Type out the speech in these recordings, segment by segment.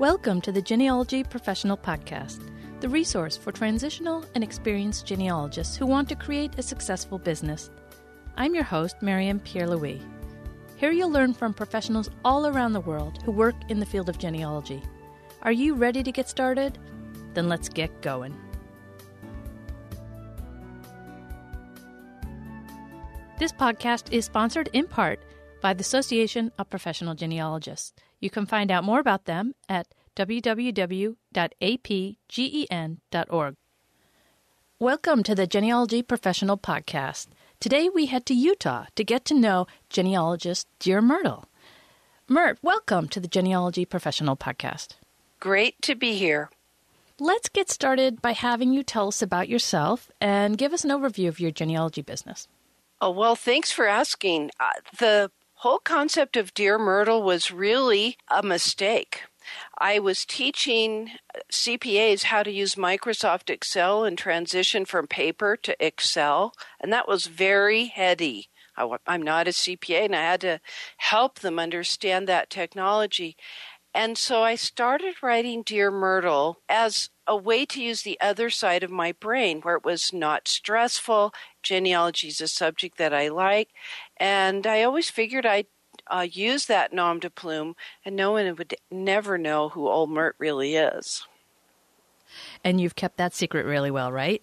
Welcome to the Genealogy Professional Podcast, the resource for transitional and experienced genealogists who want to create a successful business. I'm your host, Marianne Pierre-Louis. Here you'll learn from professionals all around the world who work in the field of genealogy. Are you ready to get started? Then let's get going. This podcast is sponsored in part by the Association of Professional Genealogists. You can find out more about them at www.apgen.org. Welcome to the Genealogy Professional Podcast. Today we head to Utah to get to know genealogist Dear Myrtle. Myrt, welcome to the Genealogy Professional Podcast. Great to be here. Let's get started by having you tell us about yourself and give us an overview of your genealogy business. Oh, well, thanks for asking. The whole concept of Dear Myrtle was really a mistake. I was teaching CPAs how to use Microsoft Excel and transition from paper to Excel, and that was very heady. I'm not a CPA, and I had to help them understand that technology. And so I started writing Dear Myrtle as a way to use the other side of my brain, where it was not stressful. Genealogy is a subject that I like. And I always figured I'd use that nom de plume, and no one would never know who old Myrt really is. And you've kept that secret really well, right?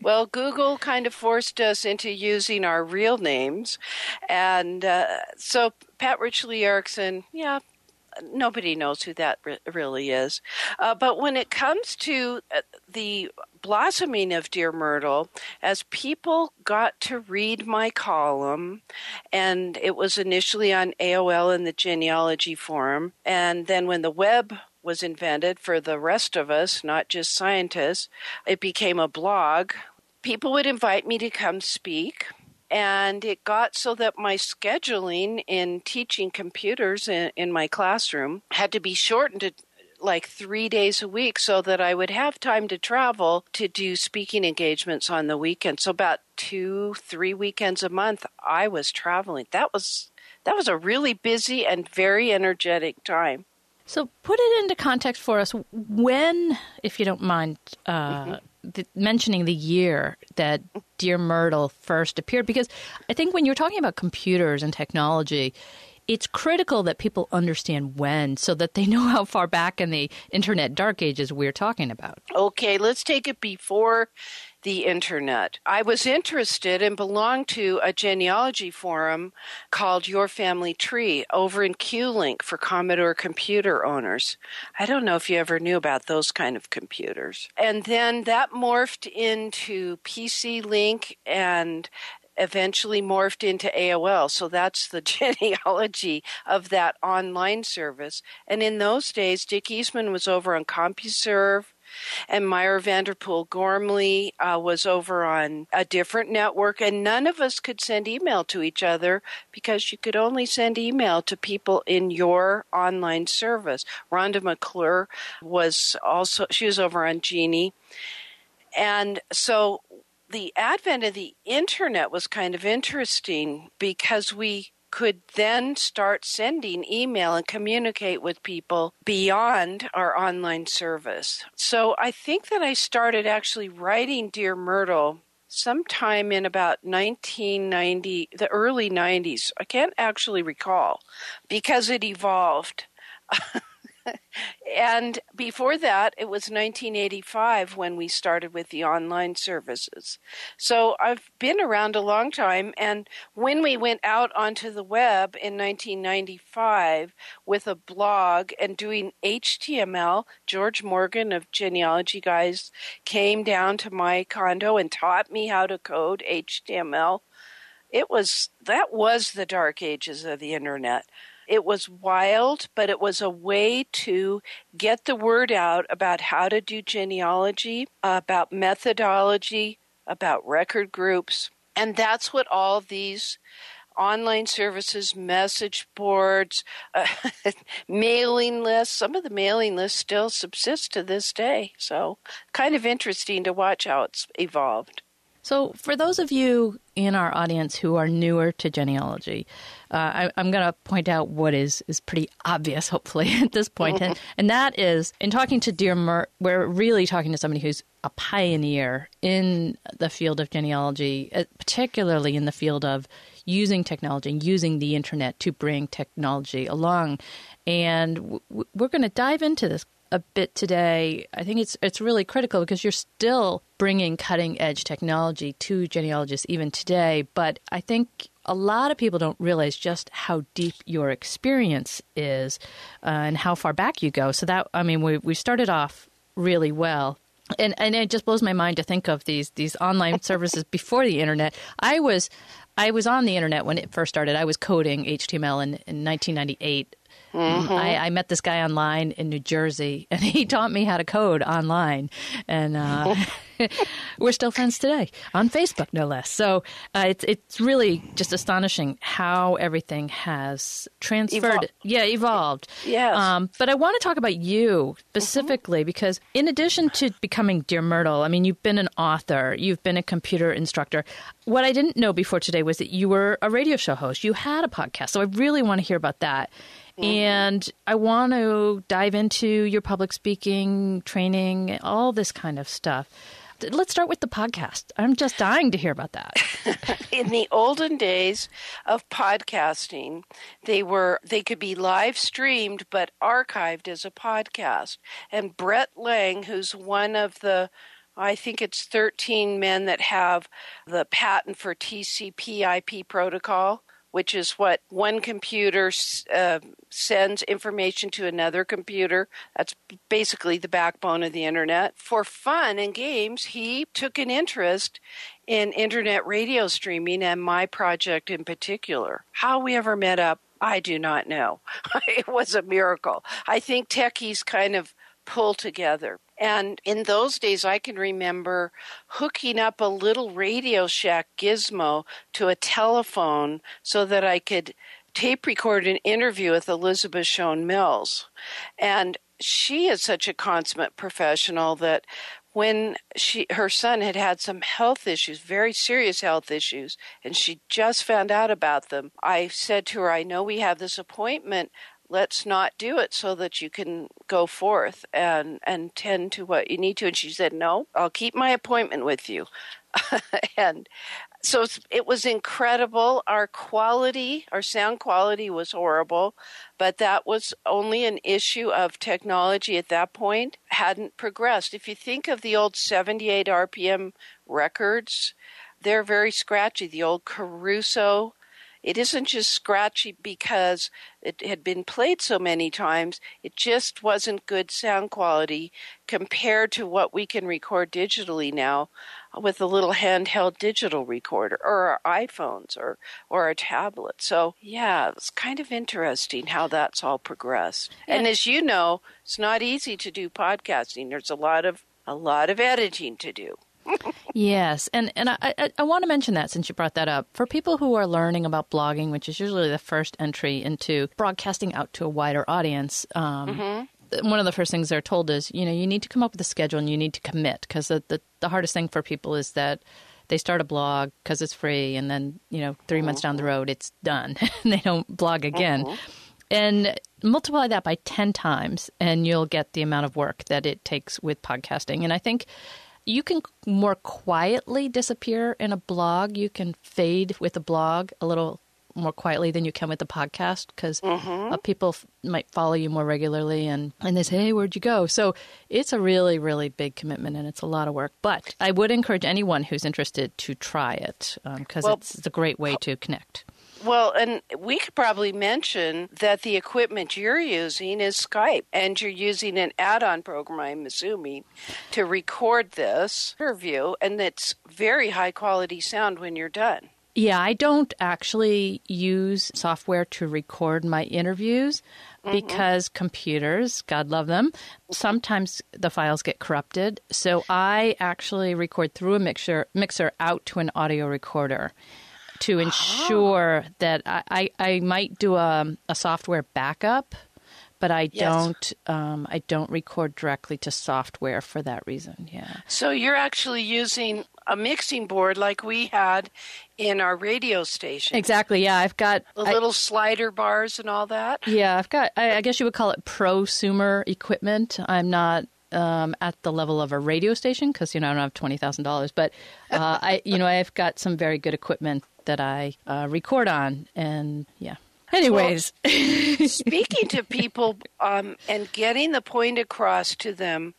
Well, Google kind of forced us into using our real names. And so Pat Richley Erickson, yeah, nobody knows who that really is. But when it comes to the blossoming of Dear Myrtle, as people got to read my column, and it was initially on AOL in the genealogy forum, and then when the web was invented for the rest of us, not just scientists, it became a blog. People would invite me to come speak. And it got so that my scheduling in teaching computers in my classroom had to be shortened to like 3 days a week so that I would have time to travel to do speaking engagements on the weekend. So about 2-3 weekends a month, I was traveling. That was a really busy and very energetic time. So put it into context for us. When, if you don't mind, mentioning the year that Dear Myrtle first appeared, because I think when you're talking about computers and technology, it's critical that people understand when so that they know how far back in the Internet dark ages we're talking about. Okay, let's take it before the Internet. I was interested and belonged to a genealogy forum called Your Family Tree over in Q-Link for Commodore computer owners. I don't know if you ever knew about those kind of computers. And then that morphed into PC Link and eventually morphed into AOL. So that's the genealogy of that online service. And in those days, Dick Eastman was over on CompuServe, and Myra Vanderpool Gormley was over on a different network, and none of us could send email to each other because you could only send email to people in your online service. Rhonda McClure was over on Genie. And so the advent of the Internet was kind of interesting because we could then start sending email and communicate with people beyond our online service. So I think that I started actually writing Dear Myrtle sometime in about 1990, the early 90s. I can't actually recall because it evolved. And before that, it was 1985 when we started with the online services. So I've been around a long time. And when we went out onto the web in 1995 with a blog and doing HTML, George Morgan of Genealogy Guys came down to my condo and taught me how to code HTML. That was the dark ages of the Internet. It was wild, but it was a way to get the word out about how to do genealogy, about methodology, about record groups. And that's what all these online services, message boards, mailing lists, some of the mailing lists still subsist to this day. So kind of interesting to watch how it's evolved. So for those of you in our audience who are newer to genealogy, I'm going to point out what is pretty obvious, hopefully, at this point. And that is, in talking to we're really talking to somebody who's a pioneer in the field of genealogy, particularly in the field of using technology and using the internet to bring technology along. And we're going to dive into this a bit today. I think it's really critical because you're still bringing cutting-edge technology to genealogists even today, but I think a lot of people don't realize just how deep your experience is and how far back you go. So that, I mean, we started off really well. And it just blows my mind to think of these online services before the internet. I was on the internet when it first started. I was coding HTML in 1998. Mm-hmm. I met this guy online in New Jersey, and he taught me how to code online, and we're still friends today on Facebook, no less. So it's really just astonishing how everything has transferred, evolved. Yes. But I want to talk about you specifically because, in addition to becoming Dear Myrtle, I mean, you've been an author, you've been a computer instructor. What I didn't know before today was that you were a radio show host. You had a podcast, so I really want to hear about that. And I want to dive into your public speaking, training, all this kind of stuff. Let's start with the podcast. I'm just dying to hear about that. In the olden days of podcasting, they could be live streamed but archived as a podcast. And Brett Lang, who's one of the, I think it's 13 men that have the patent for TCP/IP protocol, which is what one computer sends information to another computer. That's basically the backbone of the internet. For fun and games, he took an interest in internet radio streaming and my project in particular. How we ever met up, I do not know. It was a miracle. I think techies kind of pull together. And in those days, I can remember hooking up a little Radio Shack gizmo to a telephone so that I could tape record an interview with Elizabeth Shown Mills. And she is such a consummate professional that when her son had some health issues, very serious health issues, and she just found out about them, I said to her, I know we have this appointment. Let's not do it so that you can go forth and tend to what you need to. And she said, no, I'll keep my appointment with you. And so it was incredible. Our sound quality was horrible, but that was only an issue of technology at that point, hadn't progressed. If you think of the old 78 RPM records, they're very scratchy. The old Caruso. It isn't just scratchy because it had been played so many times. It just wasn't good sound quality compared to what we can record digitally now with a little handheld digital recorder or our iPhones or our tablets. So, yeah, it's kind of interesting how that's all progressed. Yeah. And as you know, it's not easy to do podcasting. There's a lot of editing to do. Yes. And I want to mention that since you brought that up. For people who are learning about blogging, which is usually the first entry into broadcasting out to a wider audience, one of the first things they're told is, you need to come up with a schedule and you need to commit, because the hardest thing for people is that they start a blog because it's free and then, 3 months down the road, it's done and they don't blog again. And multiply that by 10 times and you'll get the amount of work that it takes with podcasting. And I think you can more quietly disappear in a blog. You can fade with a blog a little more quietly than you can with a podcast because people might follow you more regularly and they say, hey, where'd you go? So it's a really, really big commitment and it's a lot of work. But I would encourage anyone who's interested to try it because it's a great way to connect. Well, and we could probably mention that the equipment you're using is Skype, and you're using an add-on program, I'm assuming, to record this interview, and it's very high-quality sound when you're done. Yeah, I don't actually use software to record my interviews because computers, God love them, sometimes the files get corrupted. So I actually record through a mixer out to an audio recorder, to ensure that I might do a software backup, but I don't record directly to software for that reason. Yeah. So you're actually using a mixing board like we had in our radio station. Exactly, yeah. I've got the little slider bars and all that. Yeah, I've got, I guess you would call it prosumer equipment. I'm not at the level of a radio station because, you know, I don't have $20,000. But, I've got some very good equipment that I record on. And, yeah. Anyways. Well, speaking to people and getting the point across to them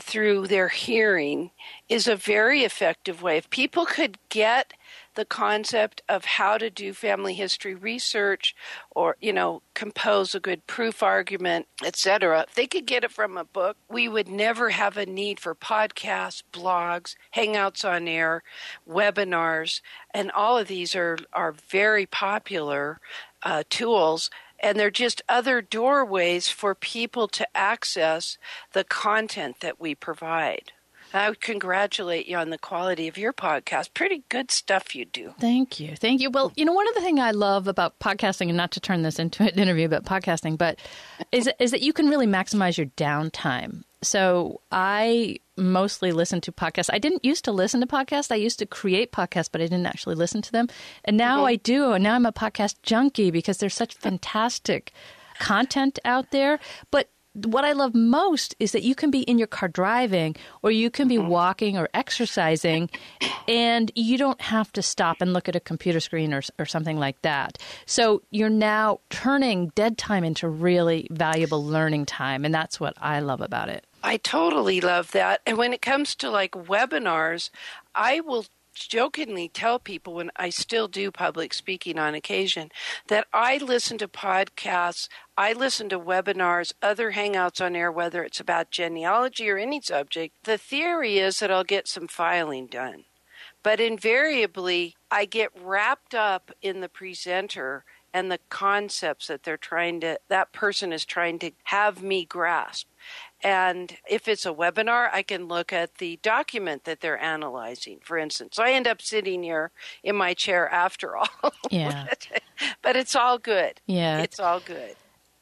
through their hearing is a very effective way. If people could get the concept of how to do family history research or, you know, compose a good proof argument, etc. If they could get it from a book, we would never have a need for podcasts, blogs, hangouts on air, webinars, and all of these are very popular tools. And they're just other doorways for people to access the content that we provide. I would congratulate you on the quality of your podcast. Pretty good stuff you do. Thank you. Thank you. Well, you know, one of the things I love about podcasting, and not to turn this into an interview about podcasting, but is that you can really maximize your downtime. So I mostly listen to podcasts. I didn't used to listen to podcasts. I used to create podcasts, but I didn't actually listen to them. And now I do. And now I'm a podcast junkie because there's such fantastic content out there. But what I love most is that you can be in your car driving, or you can be walking or exercising, and you don't have to stop and look at a computer screen or something like that. So you're now turning dead time into really valuable learning time, and that's what I love about it. I totally love that. And when it comes to like webinars, I will jokingly tell people when I still do public speaking on occasion that I listen to podcasts, I listen to webinars, other hangouts on air, whether it's about genealogy or any subject. The theory is that I'll get some filing done. But invariably, I get wrapped up in the presenter and the concepts that that person is trying to have me grasp. And if it's a webinar, I can look at the document that they're analyzing, for instance. So I end up sitting here in my chair after all. Yeah. But it's all good. Yeah. It's all good.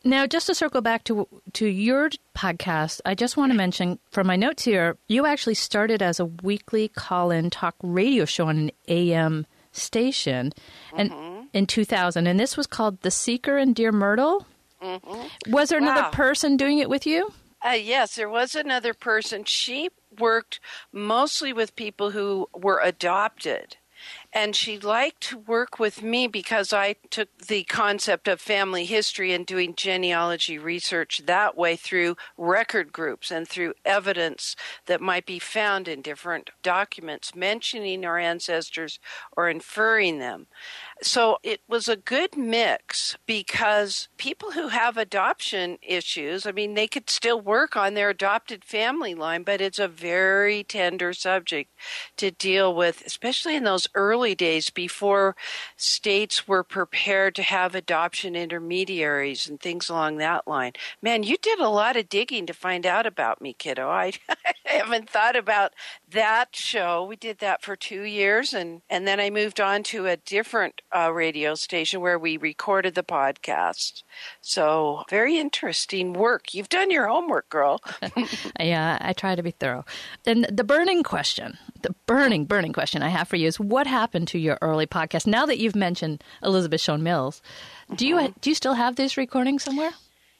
Now, just to circle back to your podcast, I just want to mention from my notes here, you actually started as a weekly call-in talk radio show on an AM station in 2000. And this was called The Seeker and Dear Myrtle. Mm-hmm. Was there another person doing it with you? Yes, there was another person. She worked mostly with people who were adopted. And she liked to work with me because I took the concept of family history and doing genealogy research that way through record groups and through evidence that might be found in different documents mentioning our ancestors or inferring them. So it was a good mix because people who have adoption issues, I mean, they could still work on their adopted family line, but it's a very tender subject to deal with, especially in those early days before states were prepared to have adoption intermediaries and things along that line. Man, you did a lot of digging to find out about me, kiddo. I haven't thought about that show. We did that for 2 years, and then I moved on to a different radio station where we recorded the podcast. So very interesting work. You've done your homework, girl. Yeah, I try to be thorough. And the burning question I have for you is, what happened to your early podcast? Now that you've mentioned Elizabeth Shown Mills, do you still have these recordings somewhere?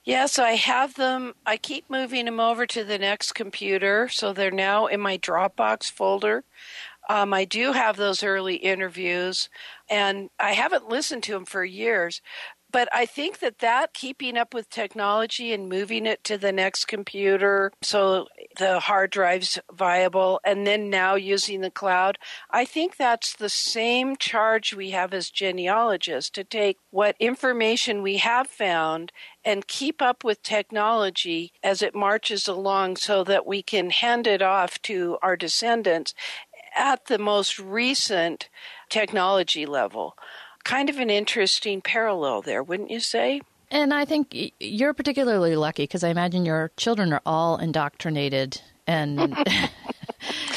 Yes, I have them. I keep moving them over to the next computer, so they're now in my Dropbox folder. I do have those early interviews, and I haven't listened to them for years. But I think that keeping up with technology and moving it to the next computer so the hard drive's viable, and then now using the cloud, I think that's the same charge we have as genealogists, to take what information we have found and keep up with technology as it marches along so that we can hand it off to our descendants at the most recent technology level. Kind of an interesting parallel there, wouldn't you say? And I think you're particularly lucky because I imagine your children are all indoctrinated and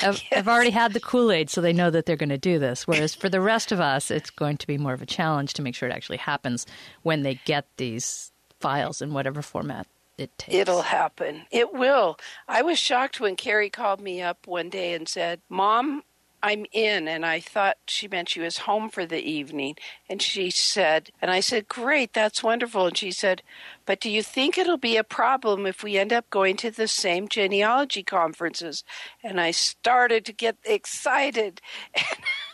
have already had the Kool-Aid, so they know that they're going to do this. Whereas for the rest of us, it's going to be more of a challenge to make sure it actually happens when they get these files in whatever format it takes. It'll happen. It will. I was shocked when Carrie called me up one day and said, "Mom, I'm in, and I thought she meant she was home for the evening. And she said, and I said, great, that's wonderful. And she said, but do you think it'll be a problem if we end up going to the same genealogy conferences? And I started to get excited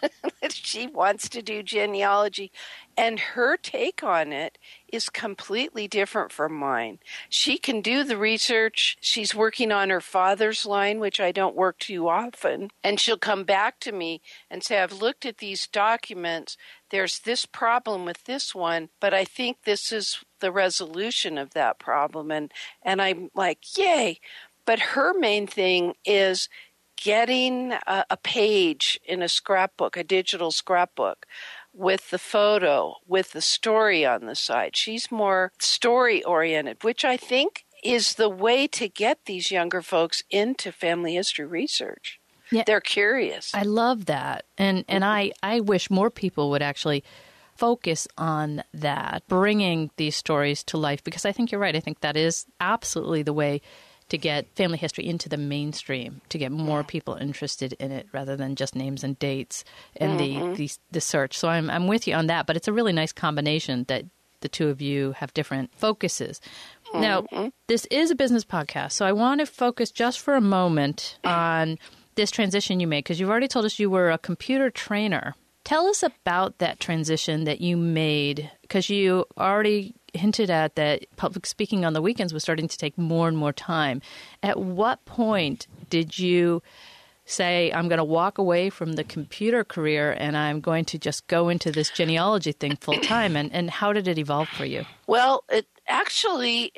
that she wants to do genealogy. And her take on it is completely different from mine. She can do the research. She's working on her father's line, which I don't work too often. And she'll come back to me and say, I've looked at these documents. There's this problem with this one, but I think this is the resolution of that problem. And I'm like, yay. But her main thing is getting a page in a scrapbook, a digital scrapbook, with the photo, with the story on the side. She's more story-oriented, which I think is the way to get these younger folks into family history research. Yeah, they're curious. I love that. And I wish more people would actually focus on that, bringing these stories to life, because I think you're right. I think that is absolutely the way to get family history into the mainstream, to get more people interested in it rather than just names and dates and the search. So I'm with you on that, but it's a really nice combination that the two of you have different focuses. Now, this is a business podcast, so I want to focus just for a moment on this transition you made, because you've already told us you were a computer trainer. Tell us about that transition that you made, because you already hinted at that public speaking on the weekends was starting to take more and more time. At what point did you say, I'm going to walk away from the computer career and I'm going to just go into this genealogy thing full time? And how did it evolve for you? Well, it actually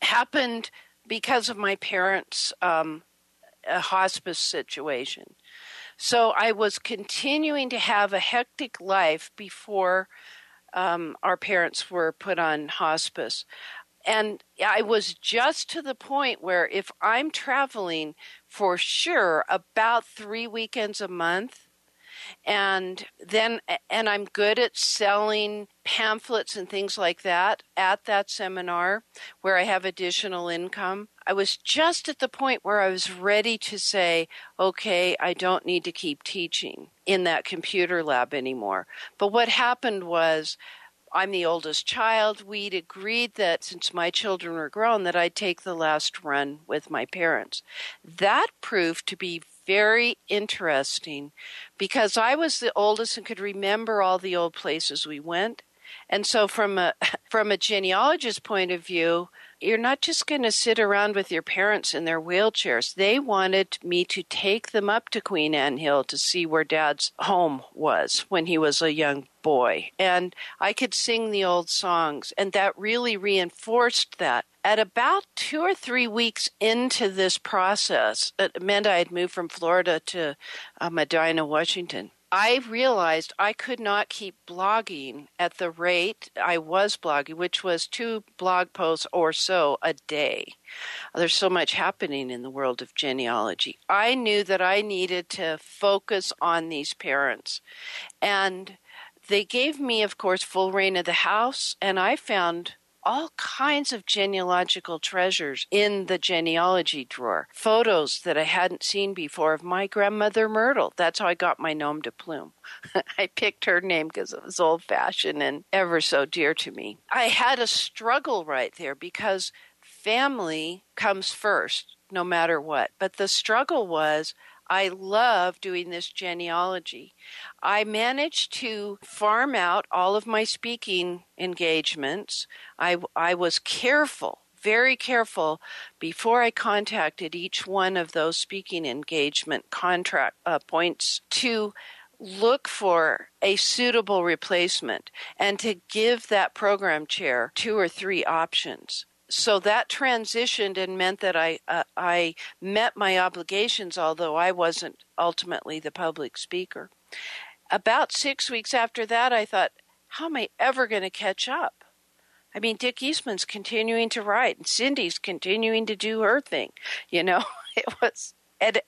happened because of my parents' hospice situation. So I was continuing to have a hectic life before our parents were put on hospice. And I was just to the point where if I'm traveling for sure about 3 weekends a month, and I'm good at selling pamphlets and things like that at that seminar where I have additional income, I was just at the point where I was ready to say, okay, I don't need to keep teaching in that computer lab anymore. But what happened was, I'm the oldest child. We'd agreed that since my children were grown that I'd take the last run with my parents. That proved to be very interesting because I was the oldest and could remember all the old places we went. And so from a genealogist's point of view, you're not just going to sit around with your parents in their wheelchairs. They wanted me to take them up to Queen Anne Hill to see where Dad's home was when he was a young boy. And I could sing the old songs, and that really reinforced that. At about 2 or 3 weeks into this process, Amanda, I had moved from Florida to Medina, Washington. I realized I could not keep blogging at the rate I was blogging, which was 2 blog posts or so a day. There's so much happening in the world of genealogy. I knew that I needed to focus on these parents. And they gave me, of course, full reign of the house, and I found all kinds of genealogical treasures in the genealogy drawer. Photos that I hadn't seen before of my grandmother Myrtle. That's how I got my nom de plume. I picked her name because it was old-fashioned and ever so dear to me. I had a struggle right there because family comes first, no matter what. But the struggle was, I love doing this genealogy. I managed to farm out all of my speaking engagements. I was careful, very careful, before I contacted each one of those speaking engagement contract points to look for a suitable replacement and to give that program chair 2 or 3 options. So that transitioned and meant that I met my obligations, although I wasn't ultimately the public speaker. About 6 weeks after that, I thought, how am I ever going to catch up? I mean, Dick Eastman's continuing to write, and Cindy's continuing to do her thing. You know, it was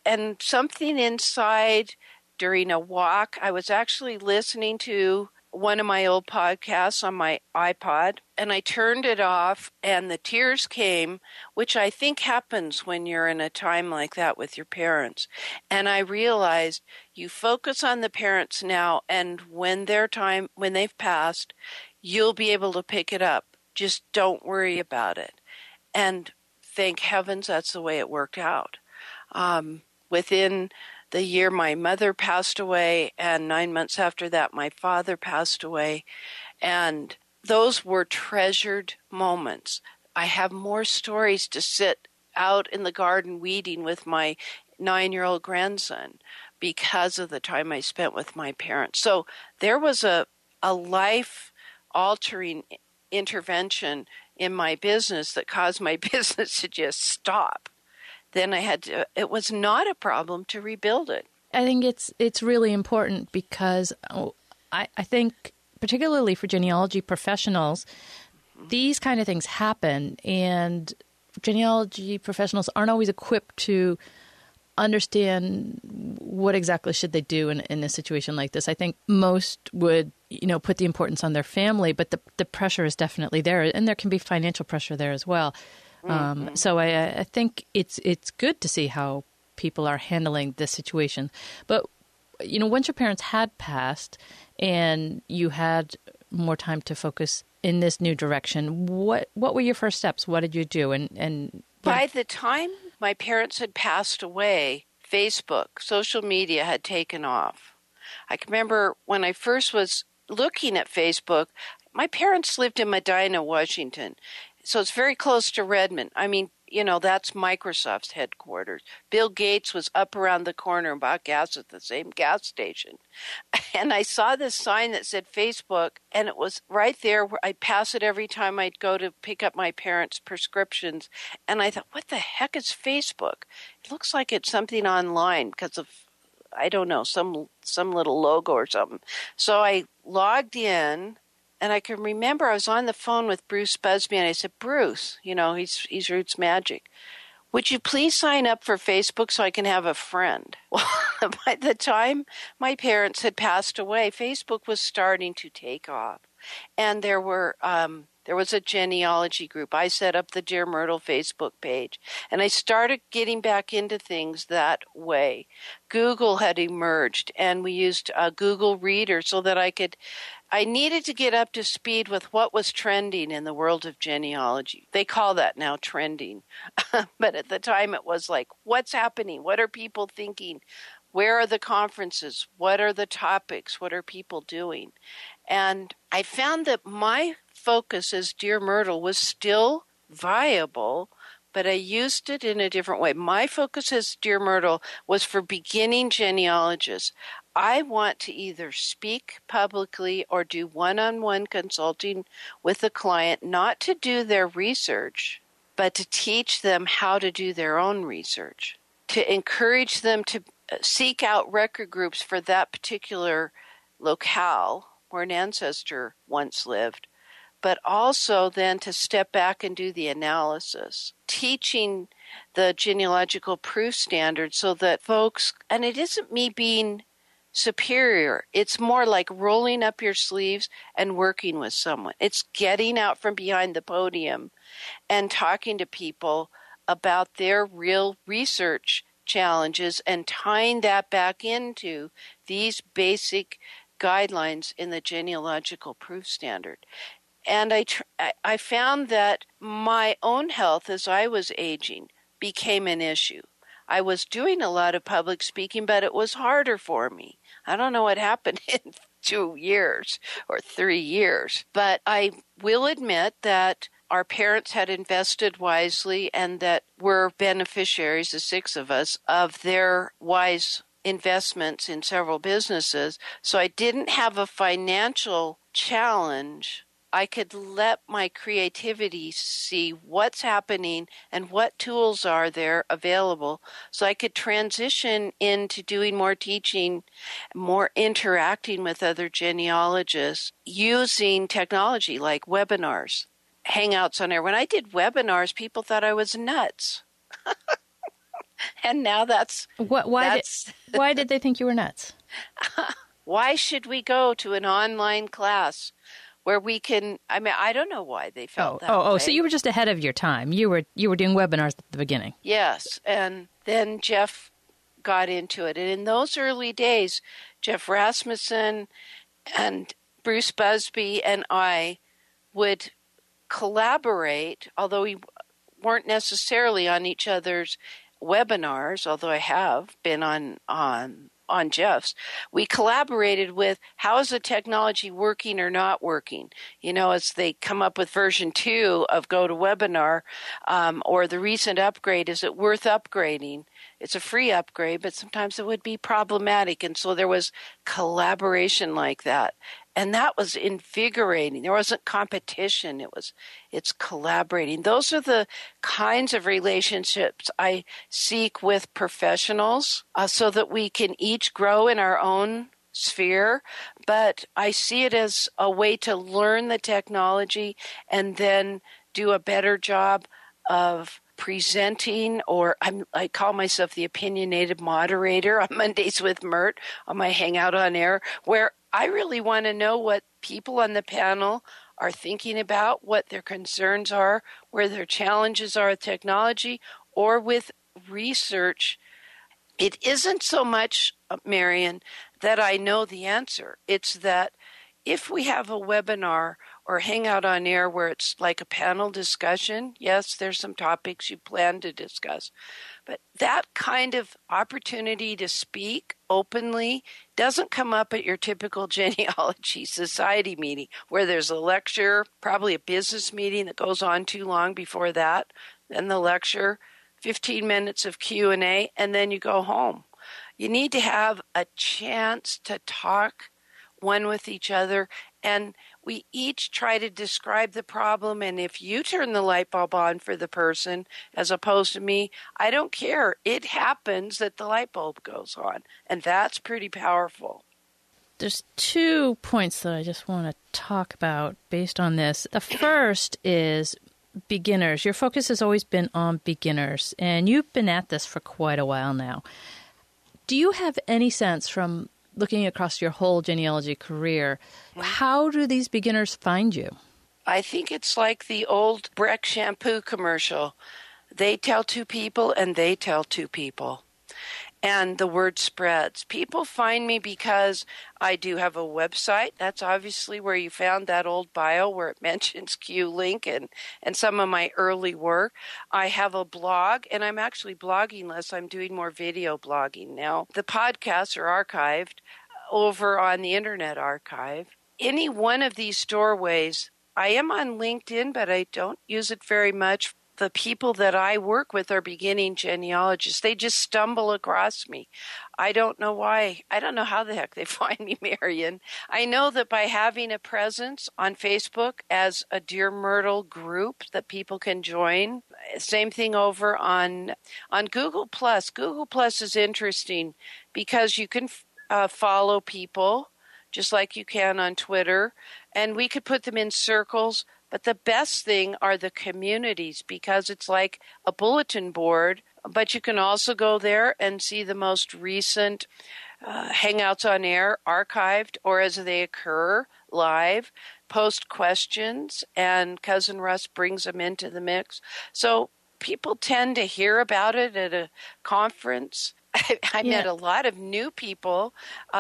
and something inside during a walk. I was actually listening to one of my old podcasts on my iPod, and I turned it off, and the tears came, which I think happens when you're in a time like that with your parents. And I realized you focus on the parents now, and when their time, when they've passed, you'll be able to pick it up. Just don't worry about it. And thank heavens that's the way it worked out. Within the year my mother passed away, and 9 months after that my father passed away, and those were treasured moments. I have more stories to sit out in the garden weeding with my 9-year-old grandson because of the time I spent with my parents. So there was a life-altering intervention in my business that caused my business to just stop. Then I had to, it was not a problem to rebuild it. I think it's really important because I think particularly for genealogy professionals, these kind of things happen, and genealogy professionals aren't always equipped to understand what exactly should they do in a situation like this. I think most would, you know, put the importance on their family, but the pressure is definitely there, and there can be financial pressure there as well. So I think it's good to see how people are handling this situation. But, you know, once your parents had passed and you had more time to focus in this new direction, what were your first steps? What did you do? And by the time my parents had passed away, Facebook, social media had taken off. I can remember when I first was looking at Facebook, my parents lived in Medina, Washington. So it's very close to Redmond. I mean, you know, that's Microsoft's headquarters. Bill Gates was up around the corner and bought gas at the same gas station. And I saw this sign that said Facebook, and it was right there. I'd pass it every time I'd go to pick up my parents' prescriptions. And I thought, what the heck is Facebook? It looks like it's something online because of, I don't know, some little logo or something. So I logged in. And I can remember I was on the phone with Bruce Buzbee, and I said, Bruce, you know, he's Roots Magic. Would you please sign up for Facebook so I can have a friend? Well, by the time my parents had passed away, Facebook was starting to take off. And there were there was a genealogy group. I set up the Dear Myrtle Facebook page. And I started getting back into things that way. Google had emerged, and we used Google Reader so that I needed to get up to speed with what was trending in the world of genealogy. They call that now trending. But at the time it was like, what's happening? What are people thinking? Where are the conferences? What are the topics? What are people doing? And I found that my focus as Dear Myrtle was still viable, but I used it in a different way. My focus as Dear Myrtle was for beginning genealogists. I want to either speak publicly or do one-on-one consulting with a client, not to do their research, but to teach them how to do their own research, to encourage them to seek out record groups for that particular locale where an ancestor once lived, but also then to step back and do the analysis, teaching the genealogical proof standard so that folks, and it isn't me being superior. It's more like rolling up your sleeves and working with someone. It's getting out from behind the podium and talking to people about their real research challenges and tying that back into these basic guidelines in the genealogical proof standard. And I found that my own health as I was aging became an issue. I was doing a lot of public speaking, but it was harder for me. I don't know what happened in 2 years or 3 years, but I will admit that our parents had invested wisely and that we're beneficiaries, the six of us, of their wise investments in several businesses. So I didn't have a financial challenge. I could let my creativity see what's happening and what tools are there available, so I could transition into doing more teaching, more interacting with other genealogists using technology like webinars, Hangouts on Air. When I did webinars, people thought I was nuts. And now that's... Why did they think you were nuts? Why should we go to an online class where we can, I mean, I don't know why they felt that way. So you were just ahead of your time. You were doing webinars at the beginning. Yes, and then Jeff got into it. And in those early days, Jeff Rasmussen and Bruce Buzbee and I would collaborate, although we weren't necessarily on each other's webinars, although I have been on Jeff's. We collaborated with how is the technology working or not working, you know, as they come up with version 2 of GoToWebinar or the recent upgrade. Is it worth upgrading? It's a free upgrade, but sometimes it would be problematic. And so there was collaboration like that. And that was invigorating. There wasn't competition. It's collaborating. Those are the kinds of relationships I seek with professionals so that we can each grow in our own sphere. But I see it as a way to learn the technology and then do a better job of presenting, or I call myself the opinionated moderator on Mondays with Mert on my Hangout on Air, where I really want to know what people on the panel are thinking about, what their concerns are, where their challenges are with technology or with research. It isn't so much, Marian, that I know the answer. It's that if we have a webinar or Hangout on Air where it's like a panel discussion. Yes, there's some topics you plan to discuss. But that kind of opportunity to speak openly doesn't come up at your typical genealogy society meeting where there's a lecture, probably a business meeting that goes on too long before that, then the lecture, 15 minutes of Q&A, and then you go home. You need to have a chance to talk one with each other, and we each try to describe the problem, and if you turn the light bulb on for the person as opposed to me, I don't care. It happens that the light bulb goes on, and that's pretty powerful. There's 2 points that I just want to talk about based on this. The first is beginners. Your focus has always been on beginners, and you've been at this for quite a while now. Do you have any sense from looking across your whole genealogy career, how do these beginners find you? I think it's like the old Breck shampoo commercial. They tell 2 people and they tell 2 people. And the word spreads. People find me because I do have a website. That's obviously where you found that old bio where it mentions Q-Link and some of my early work. I have a blog, and I'm actually blogging less. I'm doing more video blogging now. The podcasts are archived over on the Internet Archive. Any one of these doorways, I am on LinkedIn, but I don't use it very much. The people that I work with are beginning genealogists. They just stumble across me. I don't know why. I don't know how the heck they find me, Marian. I know that by having a presence on Facebook as a Dear Myrtle group that people can join. Same thing over on Google+. Google+ is interesting because you can follow people just like you can on Twitter. And we could put them in circles. But the best thing are the communities because it's like a bulletin board, but you can also go there and see the most recent Hangouts on Air archived or as they occur live, post questions, and Cousin Russ brings them into the mix. So people tend to hear about it at a conference. I met a lot of new people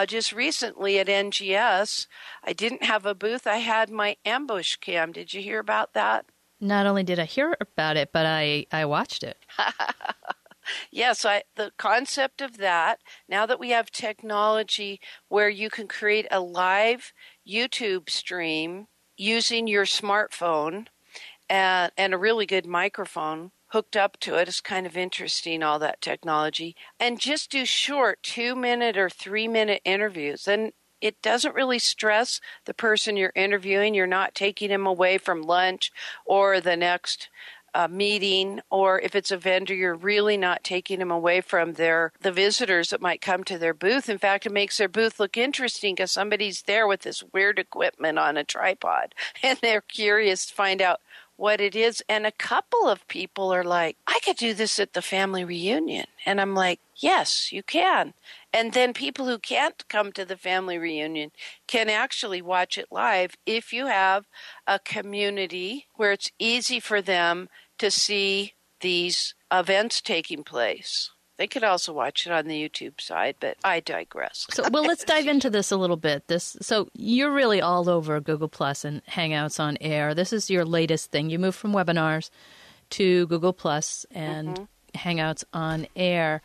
just recently at NGS. I didn't have a booth. I had my ambush cam. Did you hear about that? Not only did I hear about it, but I watched it. Yes, the concept of that, now that we have technology where you can create a live YouTube stream using your smartphone and a really good microphone, hooked up to it. It's kind of interesting, all that technology. And just do short 2-minute or 3-minute interviews. And it doesn't really stress the person you're interviewing. You're not taking him away from lunch or the next meeting. Or if it's a vendor, you're really not taking him away from the visitors that might come to their booth. In fact, it makes their booth look interesting because somebody's there with this weird equipment on a tripod. And they're curious to find out, what it is. And a couple of people are like, I could do this at the family reunion. And I'm like, yes, you can. And then people who can't come to the family reunion can actually watch it live if you have a community where it's easy for them to see these events taking place. They could also watch it on the YouTube side, but I digress. So, well, let's dive into this a little bit. So you're really all over Google Plus and Hangouts on Air. This is your latest thing. You moved from webinars to Google Plus and Hangouts on Air.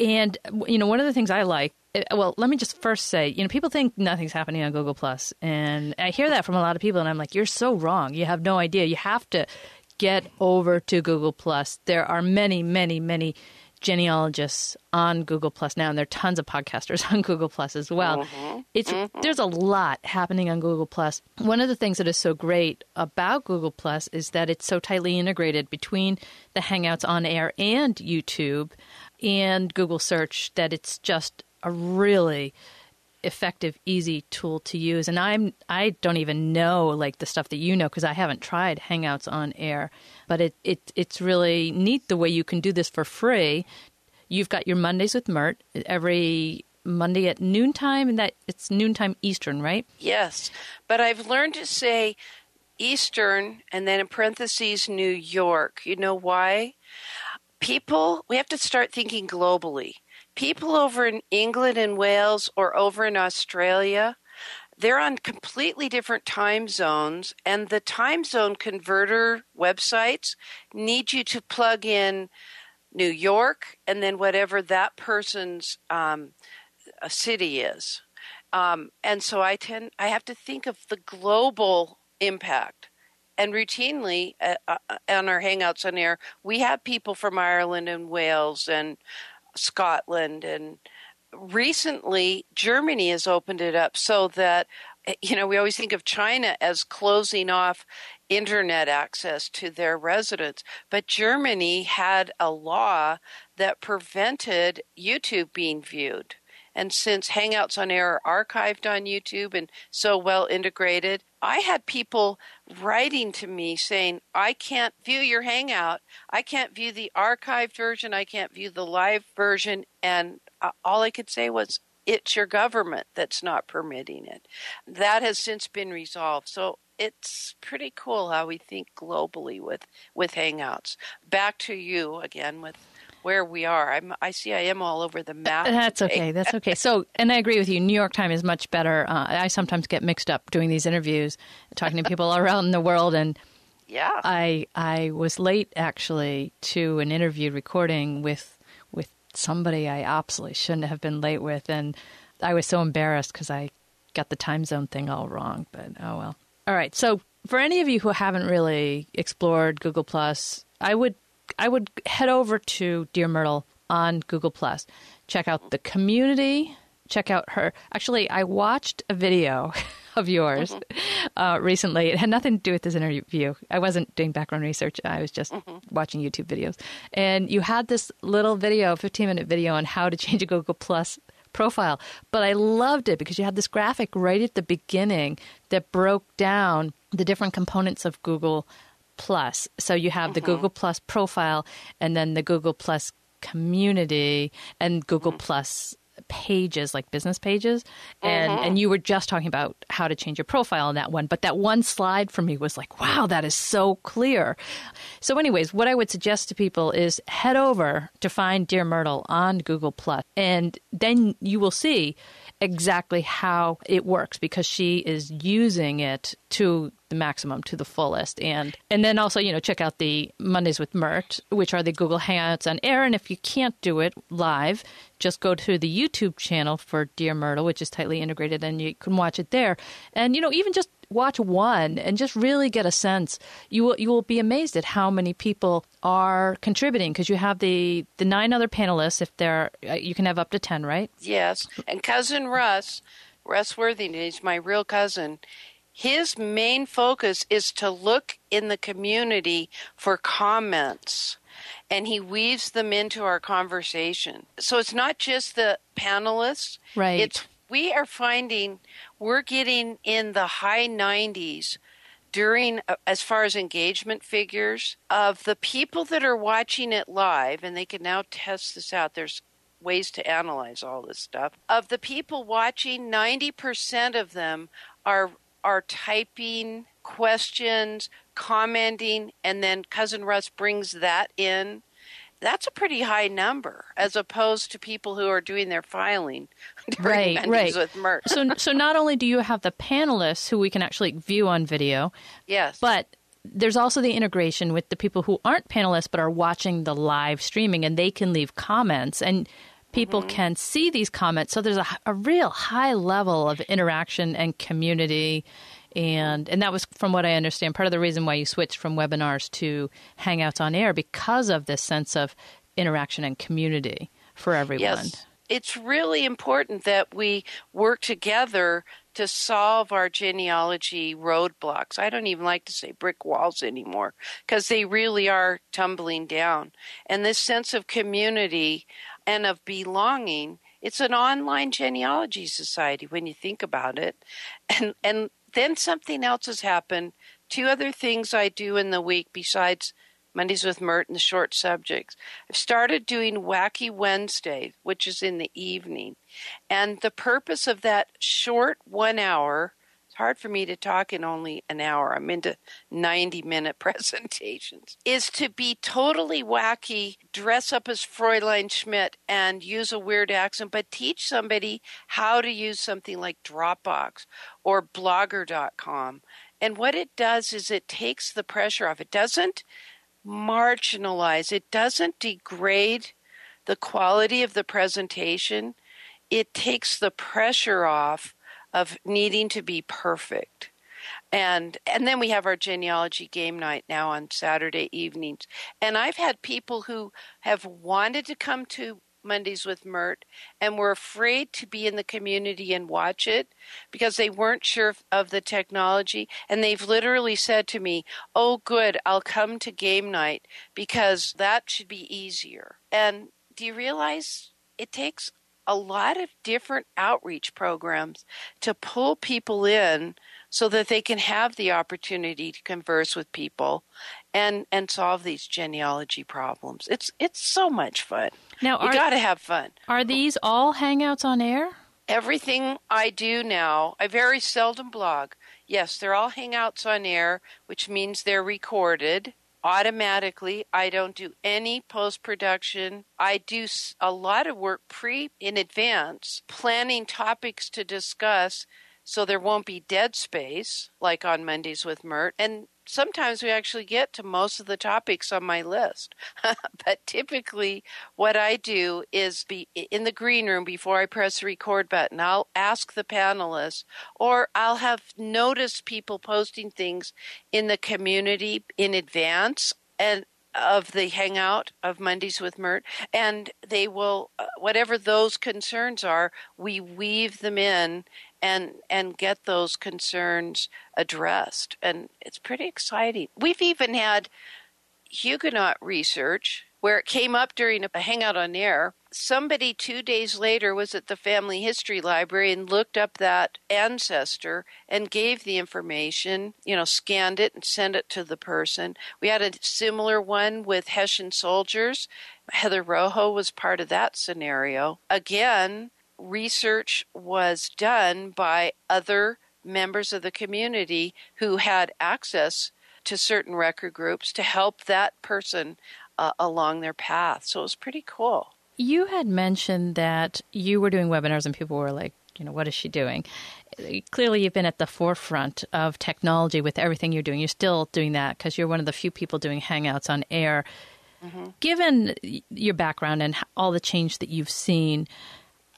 And, you know, one of the things I like, well, let me just first say, you know, people think nothing's happening on Google Plus. And I hear that from a lot of people. And I'm like, you're so wrong. You have no idea. You have to get over to Google Plus. There are many, many, many genealogists on Google Plus now, and there are tons of podcasters on Google Plus as well. There's a lot happening on Google Plus. One of the things that is so great about Google Plus is that it's so tightly integrated between the Hangouts on Air and YouTube and Google Search that it's just a really effective, easy tool to use. And I don't even know like the stuff that you know because I haven't tried Hangouts on Air, but it's really neat the way you can do this for free. You've got your Mondays with Myrt every Monday at noontime, and that it's noontime Eastern, right? Yes, but I've learned to say Eastern and then in parentheses New York. You know why? We have to start thinking globally. People over in England and Wales or over in Australia, they're on completely different time zones, and the time zone converter websites need you to plug in New York and then whatever that person's city is. And so I have to think of the global impact. And routinely on our Hangouts on Air, we have people from Ireland and Wales and Scotland, and recently Germany has opened it up so that, you know, we always think of China as closing off internet access to their residents, but Germany had a law that prevented YouTube being viewed. And since Hangouts on Air are archived on YouTube and so well integrated, I had people writing to me saying, I can't view your Hangout. I can't view the archived version. I can't view the live version. And all I could say was, it's your government that's not permitting it. That has since been resolved. So it's pretty cool how we think globally with Hangouts. Back to you again with where we are. I see I am all over the map. That's okay. That's okay. So, and I agree with you. New York time is much better. I sometimes get mixed up doing these interviews, talking to people all around the world. And yeah, I was late actually to an interview recording with somebody I absolutely shouldn't have been late with. And I was so embarrassed because I got the time zone thing all wrong, but oh well. All right. So for any of you who haven't really explored Google Plus, I would head over to Dear Myrtle on Google Plus, check out the community, check out her. Actually, I watched a video of yours recently. It had nothing to do with this interview. I wasn't doing background research. I was just watching YouTube videos. And you had this little video, 15-minute video on how to change a Google Plus profile. But I loved it because you had this graphic right at the beginning that broke down the different components of Google Plus. So you have the Google Plus profile and then the Google Plus community and Google Plus pages, like business pages. And you were just talking about how to change your profile on that one. But that one slide for me was like, wow, that is so clear. So anyways, what I would suggest to people is head over to find Dear Myrtle on Google Plus, and then you will see exactly how it works because she is using it to the maximum, to the fullest. And then also, you know, check out the Mondays with Myrt, which are the Google Hangouts on Air. And if you can't do it live, just go to the YouTube channel for Dear Myrtle, which is tightly integrated, and you can watch it there. And, you know, even just watch one and just really get a sense. You will be amazed at how many people are contributing because you have the 9 other panelists. If there are, you can have up to 10, right? Yes. And cousin Russ Worthington, he's my real cousin. His main focus is to look in the community for comments, and he weaves them into our conversation. So it's not just the panelists. Right. We are finding we're getting in the high 90s during, as far as engagement figures, of the people that are watching it live, and they can now test this out, there's ways to analyze all this stuff. Of the people watching, 90% of them are typing questions, commenting, and then Cousin Russ brings that in. That's a pretty high number as opposed to people who are doing their filing during meetings with MERT. So not only do you have the panelists who we can actually view on video, yes, but there's also the integration with the people who aren't panelists but are watching the live streaming, and they can leave comments, and people can see these comments. So there's a real high level of interaction and community. And that was, from what I understand, part of the reason why you switched from webinars to Hangouts on Air, because of this sense of interaction and community for everyone. Yes. It's really important that we work together to solve our genealogy roadblocks. I don't even like to say brick walls anymore, because they really are tumbling down. And this sense of community and of belonging, it's an online genealogy society when you think about it. And then something else has happened. Two other things I do in the week besides Mondays with MERT and the short subjects. I've started doing Wacky Wednesday, which is in the evening. And the purpose of that short 1 hour, it's hard for me to talk in only an hour, I'm into 90-minute presentations, is to be totally wacky, dress up as Fräulein Schmidt and use a weird accent, but teach somebody how to use something like Dropbox or blogger.com. And what it does is it takes the pressure off. It doesn't marginalize. It doesn't degrade the quality of the presentation. It takes the pressure off of needing to be perfect. And then we have our genealogy game night now on Saturday evenings. And I've had people who have wanted to come to Mondays with MERT and were afraid to be in the community and watch it because they weren't sure of the technology, and they've literally said to me, "Oh good, I'll come to game night because that should be easier." And do you realize it takes a lot of different outreach programs to pull people in so that they can have the opportunity to converse with people and solve these genealogy problems? It's so much fun. Now, you got to have fun. Are these all Hangouts on Air? Everything I do now, I very seldom blog. Yes, they're all Hangouts on Air, which means they're recorded automatically. I don't do any post-production. I do a lot of work in advance, planning topics to discuss so there won't be dead space like on Mondays with MERT. And sometimes we actually get to most of the topics on my list. But typically what I do is be in the green room before I press the record button. I'll ask the panelists, or I'll have noticed people posting things in the community in advance and of the hangout of Mondays with MERT, and they will, whatever those concerns are, we weave them in and get those concerns addressed. And it's pretty exciting. We've even had Huguenot research where it came up during a Hangout on Air. Somebody 2 days later was at the Family History Library and looked up that ancestor and gave the information, scanned it and sent it to the person. We had a similar one with Hessian soldiers. Heather Rojo was part of that scenario. Again, research was done by other members of the community who had access to certain record groups to help that person along their path. So it was pretty cool. You had mentioned that you were doing webinars and people were like, what is she doing? Clearly, you've been at the forefront of technology with everything you're doing. You're still doing that because you're one of the few people doing Hangouts on Air. Mm-hmm. Given your background and all the change that you've seen,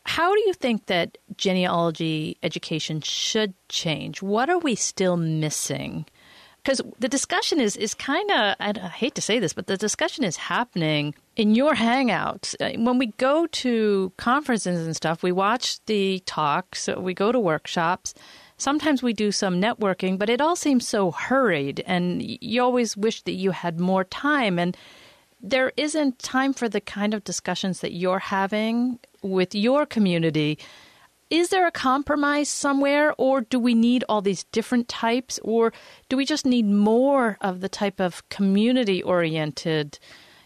how do you think that genealogy education should change? What are we still missing? Because the discussion is kind of, I hate to say this, but the discussion is happening in your Hangouts. When we go to conferences and stuff, we watch the talks, we go to workshops. Sometimes we do some networking, but it all seems so hurried, and you always wish that you had more time. And there isn't time for the kind of discussions that you're having with your community is there a compromise somewhere, or do we need all these different types, or do we just need more of the type of community-oriented,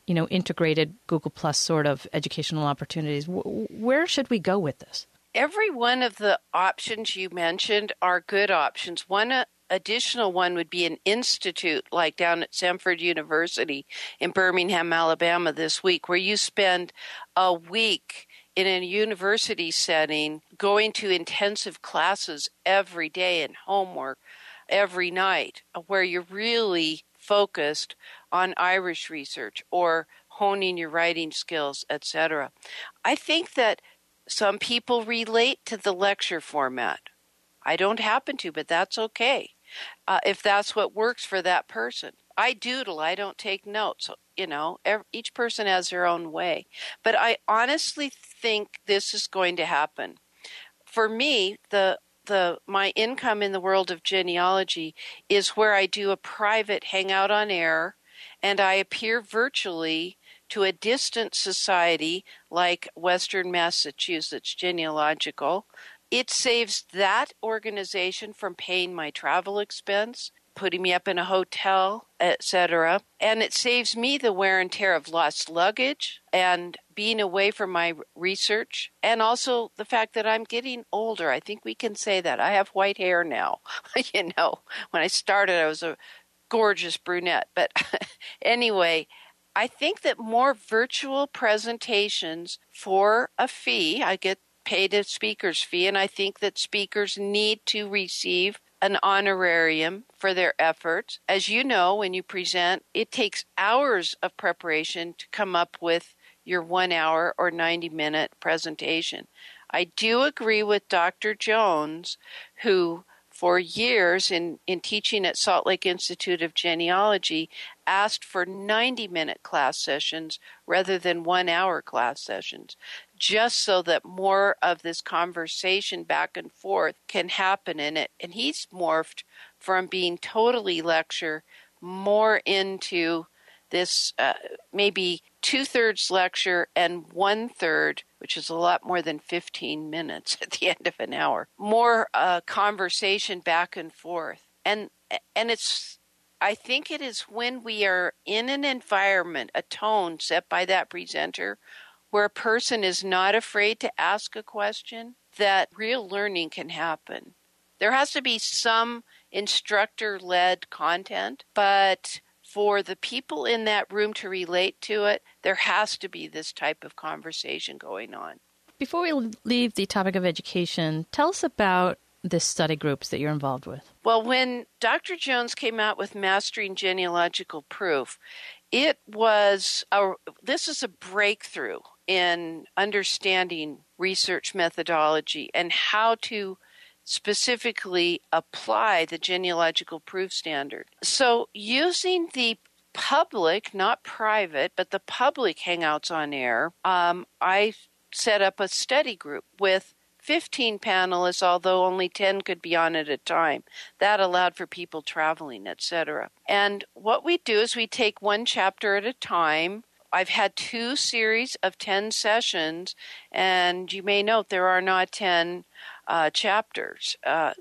you know, integrated Google Plus sort of educational opportunities? Where should we go with this? Every one of the options you mentioned are good options. One additional one would be an institute like down at Samford University in Birmingham, Alabama this week, where you spend a week in a university setting going to intensive classes every day and homework every night, where you're really focused on Irish research or honing your writing skills, etc. I think that some people relate to the lecture format. I don't happen to, but that's okay if that's what works for that person. I doodle. I don't take notes. You know, each person has their own way. But I honestly think this is going to happen. For me, my income in the world of genealogy is where I do a private hangout on air, and I appear virtually to a distant society like Western Massachusetts Genealogical. It saves that organization from paying my travel expense, putting me up in a hotel, etc. And it saves me the wear and tear of lost luggage and being away from my research, and also the fact that I'm getting older. I think we can say that. I have white hair now. You know, when I started, I was a gorgeous brunette. But anyway, I think that more virtual presentations for a fee, I get paid a speaker's fee, and I think that speakers need to receive an honorarium for their efforts. As you know, when you present, it takes hours of preparation to come up with your 1 hour or 90-minute presentation. I do agree with Dr. Jones, who for years in teaching at Salt Lake Institute of Genealogy asked for 90-minute class sessions rather than 1 hour class sessions, just so that more of this conversation back and forth can happen in it. And he's morphed from being totally lecture more into this maybe two-thirds lecture and one-third, which is a lot more than 15 minutes at the end of an hour, more conversation back and forth. And it's, I think it is when we are in an environment, a tone set by that presenter, where a person is not afraid to ask a question, that real learning can happen. There has to be some instructor-led content, but for the people in that room to relate to it, there has to be this type of conversation going on. Before we leave the topic of education, tell us about the study groups that you're involved with. Well, when Dr. Jones came out with Mastering Genealogical Proof, it was this is a breakthrough in understanding research methodology and how to specifically apply the genealogical proof standard. So using the public, not private, but the public hangouts on air, I set up a study group with 15 panelists, although only 10 could be on at a time. That allowed for people traveling, etc. And what we do is we take one chapter at a time. I've had two series of 10 sessions, and you may note there are not 10 chapters.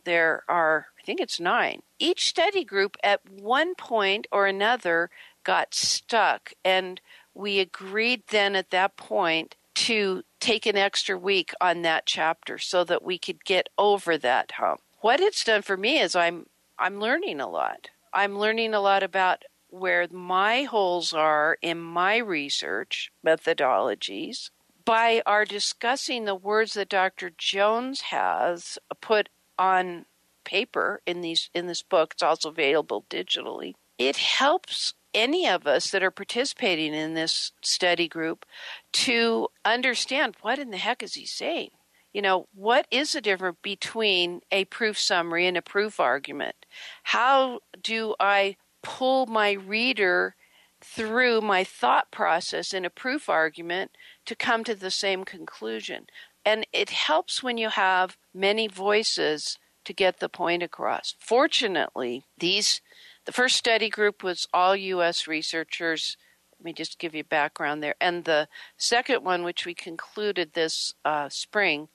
There are, I think it's 9. Each study group at one point or another got stuck, and we agreed then at that point to take an extra week on that chapter so that we could get over that hump. What it's done for me is I'm learning a lot. I'm learning a lot about where my holes are in my research methodologies. By our discussing the words that Dr. Jones has put on paper in this book, it's also available digitally, it helps any of us that are participating in this study group to understand what in the heck is he saying? You know, what is the difference between a proof summary and a proof argument? How do I pull my reader through my thought process in a proof argument to come to the same conclusion? And it helps when you have many voices to get the point across. Fortunately, the first study group was all U.S. researchers. Let me just give you background there. And the second one, which we concluded this spring,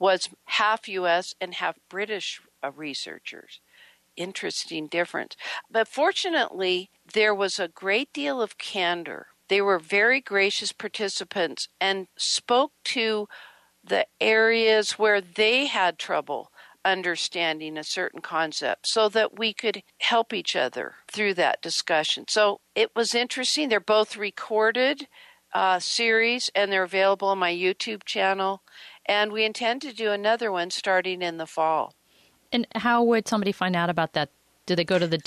was half U.S. and half British researchers. Interesting difference. But fortunately, there was a great deal of candor. They were very gracious participants and spoke to the areas where they had trouble understanding a certain concept so that we could help each other through that discussion. So it was interesting. They're both recorded series and they're available on my YouTube channel. And we intend to do another one starting in the fall. And how would somebody find out about that? Do they go to the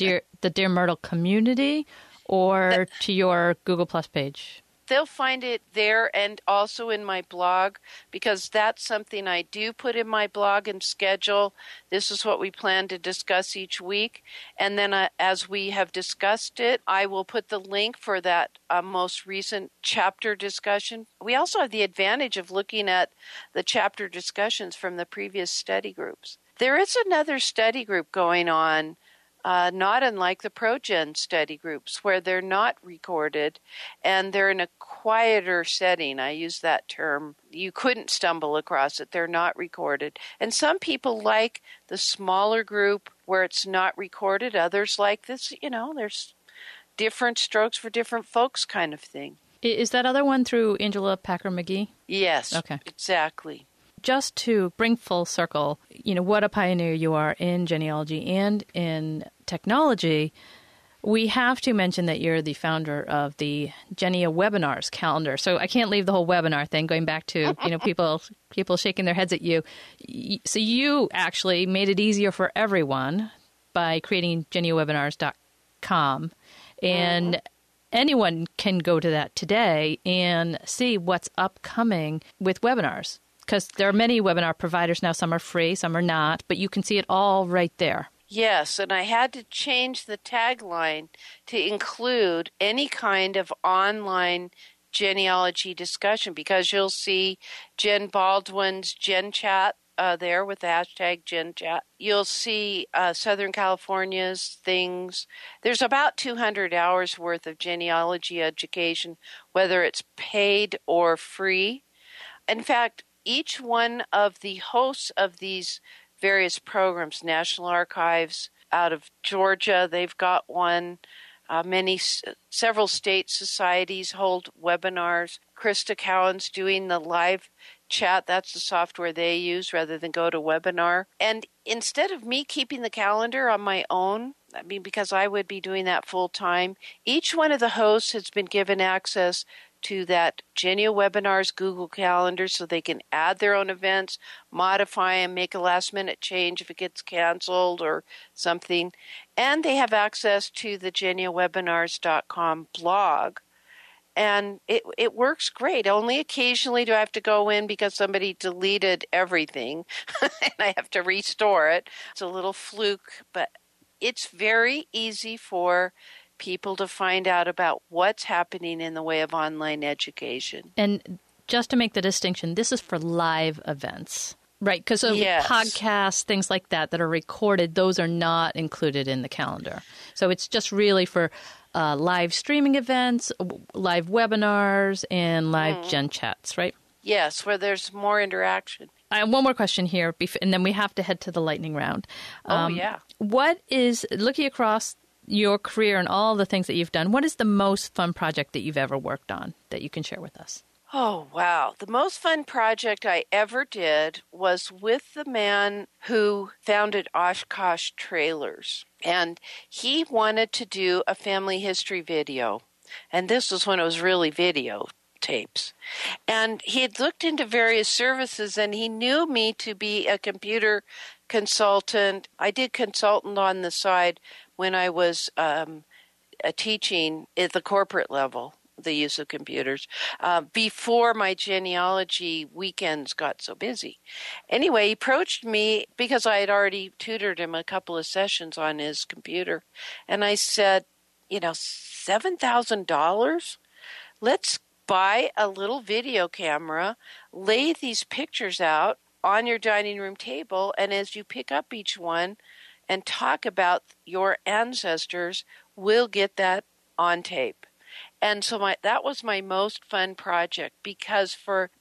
Dear Myrtle community or to your Google Plus page? They'll find it there and also in my blog, because that's something I do put in my blog and schedule. This is what we plan to discuss each week. And then as we have discussed it, I will put the link for that most recent chapter discussion. We also have the advantage of looking at the chapter discussions from the previous study groups. There is another study group going on, not unlike the ProGen study groups, where they're not recorded and they're in a quieter setting. I use that term. You couldn't stumble across it. They're not recorded. And some people like the smaller group where it's not recorded. Others like this, you know, there's different strokes for different folks kind of thing. Is that other one through Angela Packer-McGee? Yes. Okay. Exactly. Just to bring full circle, you know, what a pioneer you are in genealogy and in technology, we have to mention that you're the founder of the GeneaWebinars calendar. So I can't leave the whole webinar thing going back to, you know, people shaking their heads at you. So you actually made it easier for everyone by creating GeneaWebinars.com. And anyone can go to that today and see what's upcoming with webinars, because there are many webinar providers now. Some are free, some are not, but you can see it all right there. Yes, and I had to change the tagline to include any kind of online genealogy discussion, because you'll see Jen Baldwin's Gen Chat there with the hashtag Gen Chat. You'll see Southern California's things. There's about 200 hours worth of genealogy education, whether it's paid or free. In fact, each one of the hosts of these various programs, National Archives out of Georgia, they've got one. Several state societies hold webinars. Krista Cowan's doing the live chat. That's the software they use rather than go to webinar. And instead of me keeping the calendar on my own, I mean, because I would be doing that full time, each one of the hosts has been given access to that GeneaWebinars Google Calendar so they can add their own events, modify and make a last-minute change if it gets canceled or something. And they have access to the GeneaWebinars.com blog. And it works great. Only occasionally do I have to go in because somebody deleted everything and I have to restore it. It's a little fluke, but it's very easy for people to find out about what's happening in the way of online education. And just to make the distinction, this is for live events, right? Because podcasts, things like that are recorded, those are not included in the calendar. So it's just really for live streaming events, live webinars, and live Gen Chats, right? Yes, where there's more interaction. I have one more question here, and then we have to head to the lightning round. What is, looking across your career and all the things that you've done, what is the most fun project that you've ever worked on that you can share with us? Oh, wow. The most fun project I ever did was with the man who founded Oshkosh Trailers. And he wanted to do a family history video. And this was when it was really videotapes. And he had looked into various services, and he knew me to be a computer consultant. I did consultant on the side when I was teaching at the corporate level, the use of computers, before my genealogy weekends got so busy. Anyway, he approached me because I had already tutored him a couple of sessions on his computer. And I said, you know, $7,000? Let's buy a little video camera, lay these pictures out on your dining room table, and as you pick up each one, and talk about your ancestors, we'll get that on tape. And so that was my most fun project, because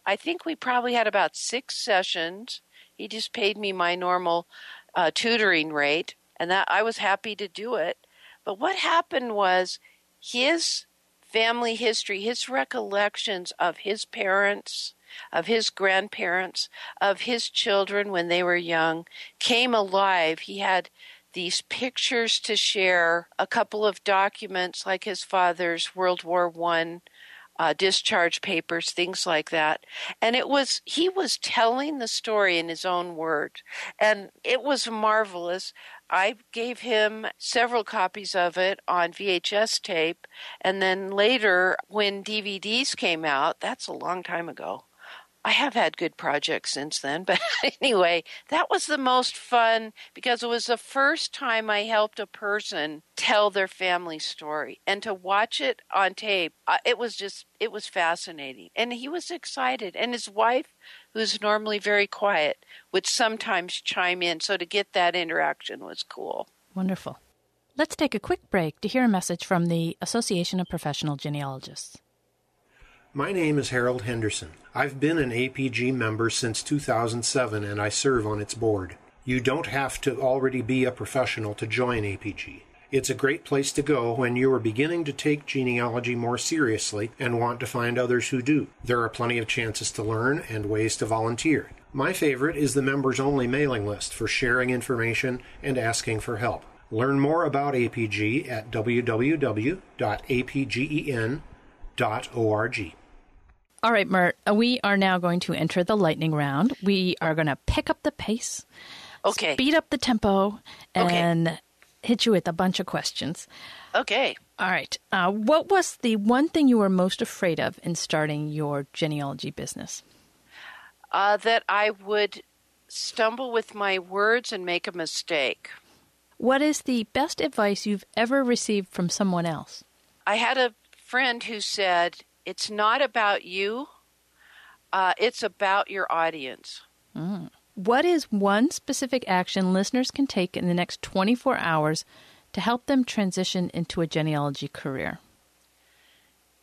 I think we probably had about 6 sessions. He just paid me my normal tutoring rate, and that I was happy to do it. But what happened was his family history, his recollections of his parents, of his grandparents, of his children when they were young, came alive. He had these pictures to share, a couple of documents like his father's World War I discharge papers, things like that. And it was, he was telling the story in his own words. And it was marvelous. I gave him several copies of it on VHS tape. And then later, when DVDs came out, that's a long time ago. I have had good projects since then, but anyway, that was the most fun because it was the first time I helped a person tell their family story. And to watch it on tape, it was fascinating. And he was excited. And his wife, who's normally very quiet, would sometimes chime in. So to get that interaction was cool. Wonderful. Let's take a quick break to hear a message from the Association of Professional Genealogists. My name is Harold Henderson. I've been an APG member since 2007, and I serve on its board. You don't have to already be a professional to join APG. It's a great place to go when you are beginning to take genealogy more seriously and want to find others who do. There are plenty of chances to learn and ways to volunteer. My favorite is the members-only mailing list for sharing information and asking for help. Learn more about APG at www.apgen.org. All right, Myrt, we are now going to enter the lightning round. We are going to pick up the pace, okay, speed up the tempo, and hit you with a bunch of questions. Okay. All right. What was the one thing you were most afraid of in starting your genealogy business? That I would stumble with my words and make a mistake. What is the best advice you've ever received from someone else? I had a friend who said, it's not about you, it's about your audience. Mm. What is one specific action listeners can take in the next 24 hours to help them transition into a genealogy career?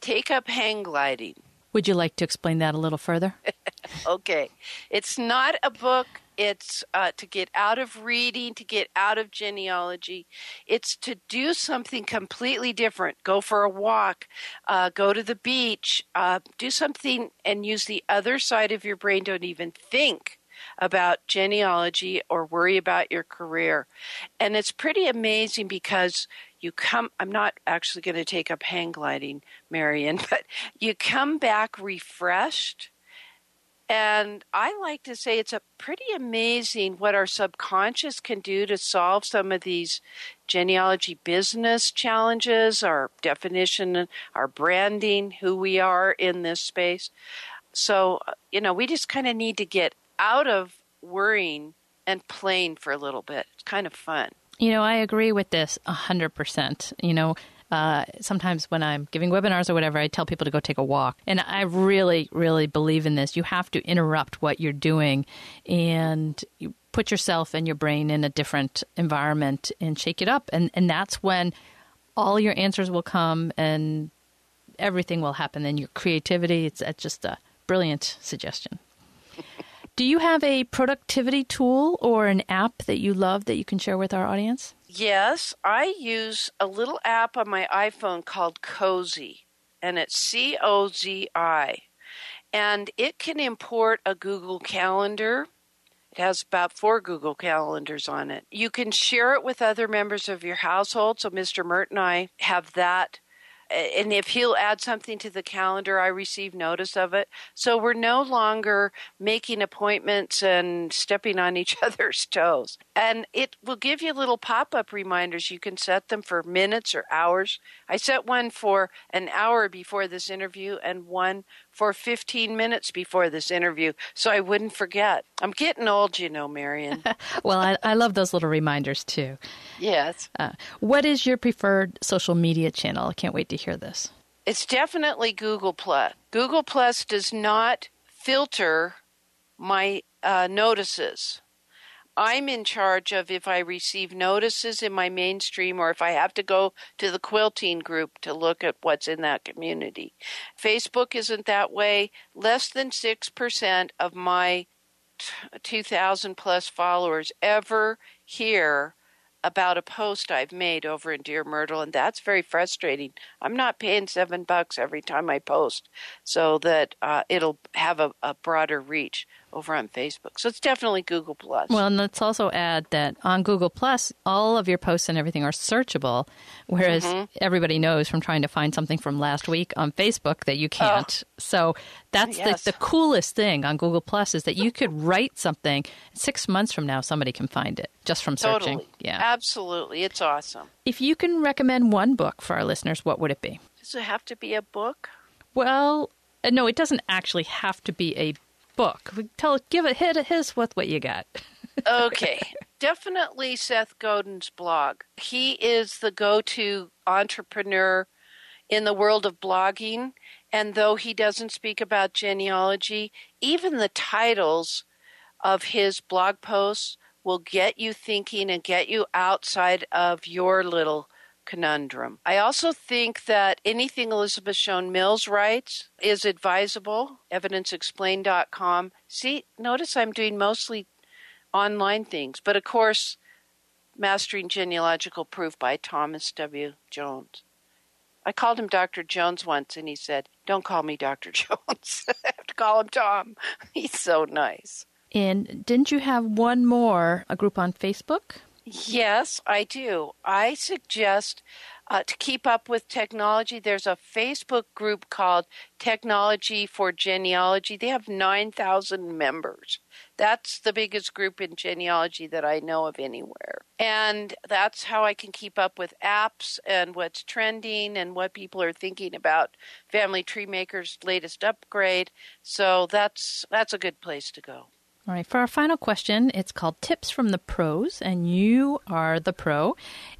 Take up hang gliding. Would you like to explain that a little further? Okay. It's not a book. It's to get out of reading, to get out of genealogy. It's to do something completely different. Go for a walk, go to the beach, do something and use the other side of your brain. Don't even think about genealogy or worry about your career. And it's pretty amazing because you come, I'm not actually going to take up hang gliding, Marianne, but you come back refreshed. And I like to say it's a pretty amazing what our subconscious can do to solve some of these genealogy business challenges, our definition, our branding, who we are in this space. So, you know, we just kind of need to get out of worrying and playing for a little bit. It's kind of fun. You know, I agree with this 100%. You know, sometimes when I'm giving webinars or whatever, I tell people to go take a walk. And I really, really believe in this. You have to interrupt what you're doing and you put yourself and your brain in a different environment and shake it up. And that's when all your answers will come and everything will happen. And your creativity, it's just a brilliant suggestion. Do you have a productivity tool or an app that you love that you can share with our audience? Yes, I use a little app on my iPhone called Cozy, and it's C-O-Z-I, and it can import a Google Calendar. It has about 4 Google Calendars on it. You can share it with other members of your household, so Mr. Myrt and I have that, and if he'll add something to the calendar, I receive notice of it. So we're no longer making appointments and stepping on each other's toes. And it will give you little pop-up reminders. You can set them for minutes or hours. I set one for an hour before this interview and one for 15 minutes before this interview, so I wouldn't forget. I'm getting old, you know, Marianne. Well, I love those little reminders, too. Yes. What is your preferred social media channel? I can't wait to hear this. It's definitely Google+. Google+ does not filter my notices. I'm in charge of if I receive notices in my mainstream or if I have to go to the quilting group to look at what's in that community. Facebook isn't that way. Less than 6% of my 2,000 plus followers ever hear about a post I've made over in Dear Myrtle, and that's very frustrating. I'm not paying $7 every time I post, so that it'll have a broader reach over on Facebook. So it's definitely Google+. Well, and let's also add that on Google+, all of your posts and everything are searchable, whereas everybody knows from trying to find something from last week on Facebook that you can't. So that's the coolest thing on Google+, is that you could write something. 6 months from now, somebody can find it just from searching. Totally. Yeah. Absolutely. It's awesome. If you can recommend one book for our listeners, what would it be? Does it have to be a book? Well, no, it doesn't actually have to be a book. Give a hit of his with what you got. Okay. Definitely Seth Godin's blog. He is the go-to entrepreneur in the world of blogging. And though he doesn't speak about genealogy, even the titles of his blog posts will get you thinking and get you outside of your little conundrum. I also think that anything Elizabeth Shown Mills writes is advisable. evidenceexplained.com. See, notice I'm doing mostly online things, but of course, Mastering Genealogical Proof by Thomas W. Jones. I called him Dr. Jones once, and he said, "Don't call me Dr. Jones. I have to call him Tom." He's so nice. And didn't you have one more, a group on Facebook? Yes, I do. I suggest to keep up with technology. There's a Facebook group called Technology for Genealogy. They have 9,000 members. That's the biggest group in genealogy that I know of anywhere. And that's how I can keep up with apps and what's trending and what people are thinking about Family Tree Maker's latest upgrade. So that's a good place to go. All right, for our final question, it's called Tips from the Pros, and you are the pro.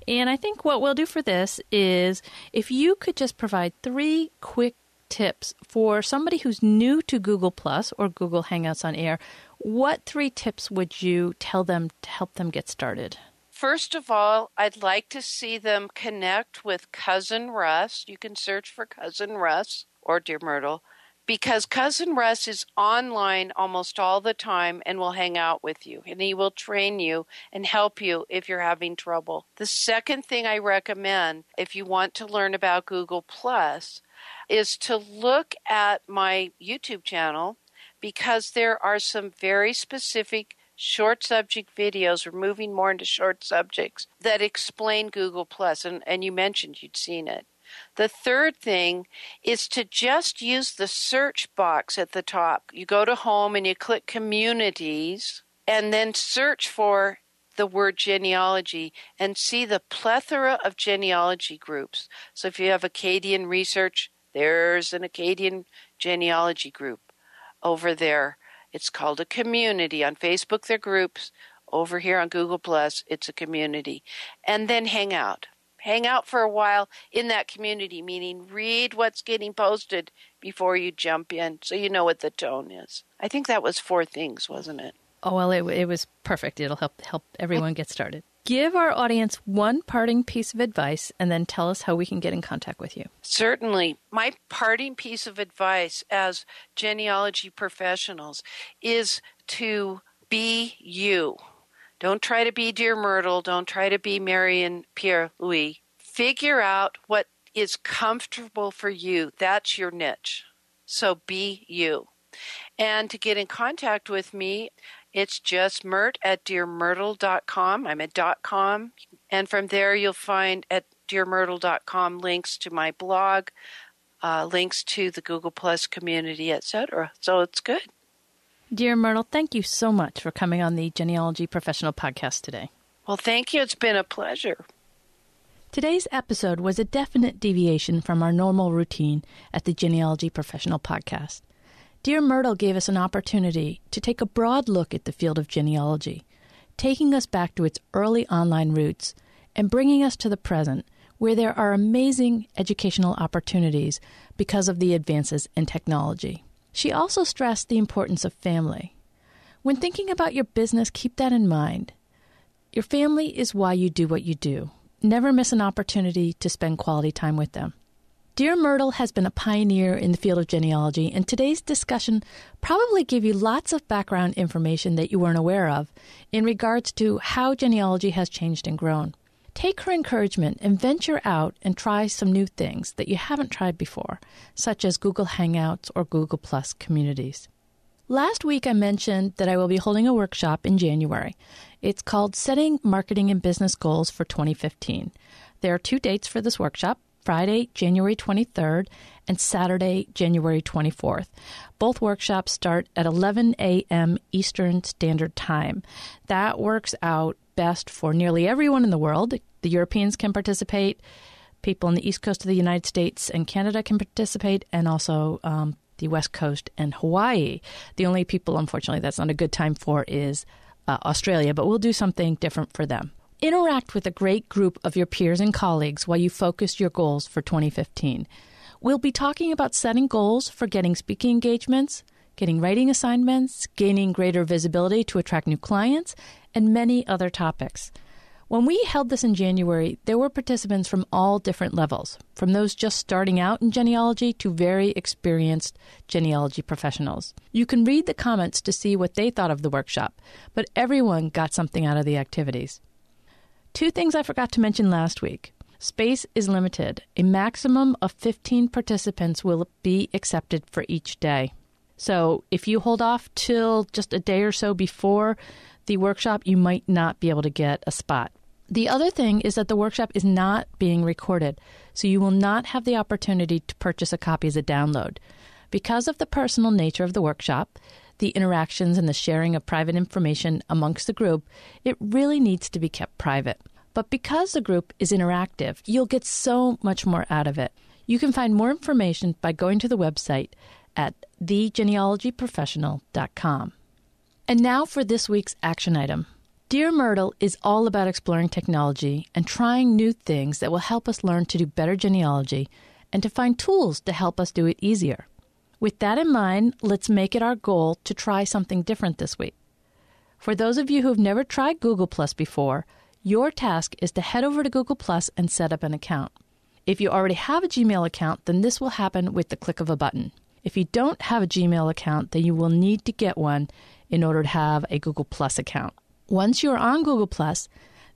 And I think what we'll do for this is if you could just provide 3 quick tips for somebody who's new to Google Plus or Google Hangouts on Air, what 3 tips would you tell them to help them get started? First of all, I'd like to see them connect with Cousin Russ. You can search for Cousin Russ or Dear Myrtle, because Cousin Russ is online almost all the time and will hang out with you. And he will train you and help you if you're having trouble. The second thing I recommend if you want to learn about Google Plus is to look at my YouTube channel, because there are some very specific short subject videos. We're moving more into short subjects that explain Google Plus. And you mentioned you'd seen it. The third thing is to just use the search box at the top. You go to home and you click communities and then search for the word genealogy and see the plethora of genealogy groups. So if you have Acadian research, there's an Acadian genealogy group over there. It's called a community. On Facebook, they're groups. Over here on Google Plus, it's a community. And then hang out. Hang out for a while in that community, meaning read what's getting posted before you jump in so you know what the tone is. I think that was 4 things, wasn't it? Oh, well, it was perfect. It'll help everyone get started. Give our audience one parting piece of advice and then tell us how we can get in contact with you. Certainly. My parting piece of advice as genealogy professionals is to be you. Don't try to be Dear Myrtle. Don't try to be Marianne Pierre-Louis. Figure out what is comfortable for you. That's your niche. So be you. And to get in contact with me, it's just myrt@dearmyrtle.com. I'm at .com. And from there, you'll find at dearmyrtle.com links to my blog, links to the Google Plus community, etc. So it's good. Dear Myrtle, thank you so much for coming on the Genealogy Professional Podcast today. Well, thank you. It's been a pleasure. Today's episode was a definite deviation from our normal routine at the Genealogy Professional Podcast. Dear Myrtle gave us an opportunity to take a broad look at the field of genealogy, taking us back to its early online roots and bringing us to the present, where there are amazing educational opportunities because of the advances in technology. She also stressed the importance of family. When thinking about your business, keep that in mind. Your family is why you do what you do. Never miss an opportunity to spend quality time with them. Dear Myrtle has been a pioneer in the field of genealogy, and today's discussion probably gave you lots of background information that you weren't aware of in regards to how genealogy has changed and grown. Take her encouragement and venture out and try some new things that you haven't tried before, such as Google Hangouts or Google Plus communities. Last week, I mentioned that I will be holding a workshop in January. It's called Setting Marketing and Business Goals for 2015. There are 2 dates for this workshop, Friday, January 23rd, and Saturday, January 24th. Both workshops start at 11 a.m. Eastern Standard Time. That works out best for nearly everyone in the world. The Europeans can participate, people on the East Coast of the United States and Canada can participate, and also the West Coast and Hawaii. The only people, unfortunately, that's not a good time for is Australia, but we'll do something different for them. Interact with a great group of your peers and colleagues while you focus your goals for 2015. We'll be talking about setting goals for getting speaking engagements, getting writing assignments, gaining greater visibility to attract new clients, and many other topics. When we held this in January, there were participants from all different levels, from those just starting out in genealogy to very experienced genealogy professionals. You can read the comments to see what they thought of the workshop, but everyone got something out of the activities. 2 things I forgot to mention last week. Space is limited. A maximum of 15 participants will be accepted for each day. So if you hold off till just a day or so before the workshop, you might not be able to get a spot. The other thing is that the workshop is not being recorded, so you will not have the opportunity to purchase a copy as a download. Because of the personal nature of the workshop, the interactions and the sharing of private information amongst the group, it really needs to be kept private. But because the group is interactive, you'll get so much more out of it. You can find more information by going to the website at thegenealogyprofessional.com. And now for this week's action item. Dear Myrtle is all about exploring technology and trying new things that will help us learn to do better genealogy and to find tools to help us do it easier. With that in mind, let's make it our goal to try something different this week. For those of you who have never tried Google Plus before, your task is to head over to Google Plus and set up an account. If you already have a Gmail account, then this will happen with the click of a button. If you don't have a Gmail account, then you will need to get one in order to have a Google Plus account. Once you're on Google Plus,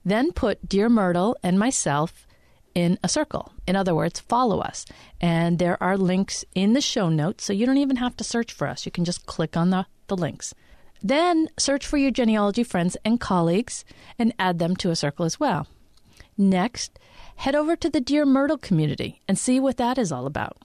then put Dear Myrtle and myself in a circle. In other words, follow us. And there are links in the show notes, so you don't even have to search for us. You can just click on the links. Then search for your genealogy friends and colleagues and add them to a circle as well. Next, head over to the Dear Myrtle community and see what that is all about.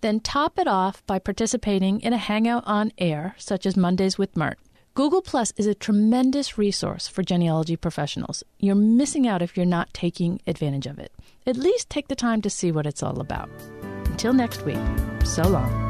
Then top it off by participating in a hangout on air, such as Mondays with Myrt. Google Plus is a tremendous resource for genealogy professionals. You're missing out if you're not taking advantage of it. At least take the time to see what it's all about. Until next week, so long.